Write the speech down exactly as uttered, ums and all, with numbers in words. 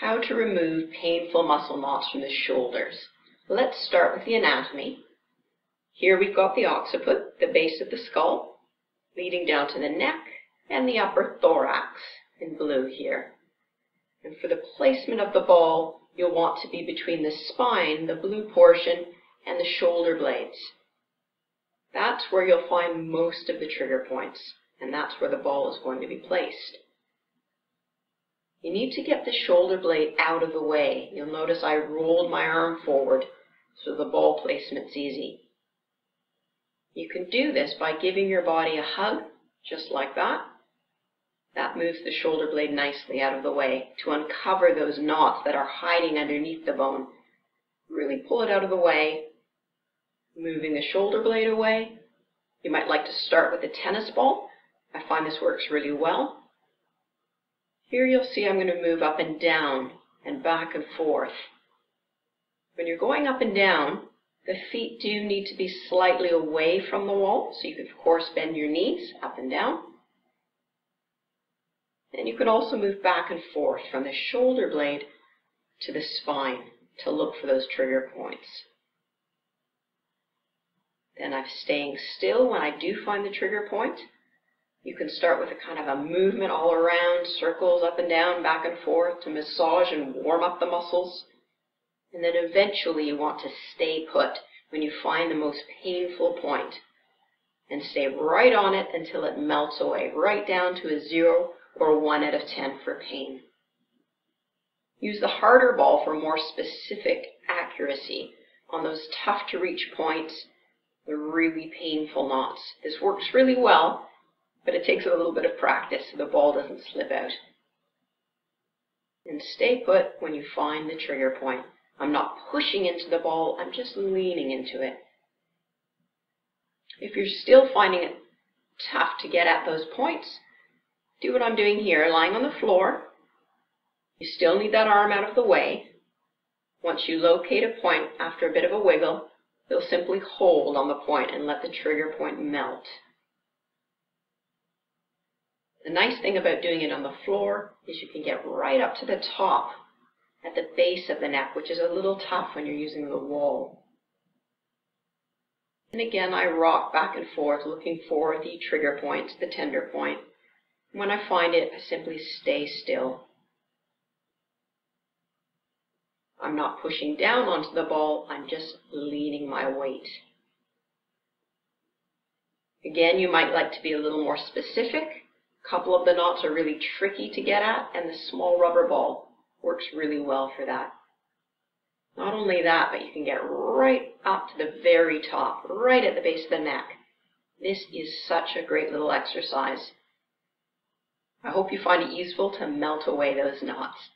How to remove painful muscle knots from the shoulders. Let's start with the anatomy. Here we've got the occiput, the base of the skull, leading down to the neck and the upper thorax in blue here. And for the placement of the ball, you'll want to be between the spine, the blue portion, and the shoulder blades. That's where you'll find most of the trigger points, and that's where the ball is going to be placed. You need to get the shoulder blade out of the way. You'll notice I rolled my arm forward, so the ball placement's easy. You can do this by giving your body a hug, just like that. That moves the shoulder blade nicely out of the way to uncover those knots that are hiding underneath the bone. Really pull it out of the way, moving the shoulder blade away. You might like to start with a tennis ball. I find this works really well. Here you'll see I'm going to move up and down and back and forth. When you're going up and down, the feet do need to be slightly away from the wall, so you can of course bend your knees up and down. And you can also move back and forth from the shoulder blade to the spine to look for those trigger points. Then I'm staying still when I do find the trigger point. You can start with a kind of a movement all around, circles up and down, back and forth, to massage and warm up the muscles. And then eventually you want to stay put when you find the most painful point. And stay right on it until it melts away, right down to a zero or one out of ten for pain. Use the harder ball for more specific accuracy on those tough to reach points, the really painful knots. This works really well, but it takes a little bit of practice so the ball doesn't slip out. And stay put when you find the trigger point. I'm not pushing into the ball, I'm just leaning into it. If you're still finding it tough to get at those points, do what I'm doing here, lying on the floor. You still need that arm out of the way. Once you locate a point after a bit of a wiggle, you'll simply hold on the point and let the trigger point melt. The nice thing about doing it on the floor is you can get right up to the top at the base of the neck, which is a little tough when you're using the wall. And again, I rock back and forth looking for the trigger point, the tender point. When I find it, I simply stay still. I'm not pushing down onto the ball, I'm just leaning my weight. Again, you might like to be a little more specific. A couple of the knots are really tricky to get at, and the small rubber ball works really well for that. Not only that, but you can get right up to the very top, right at the base of the neck. This is such a great little exercise. I hope you find it useful to melt away those knots.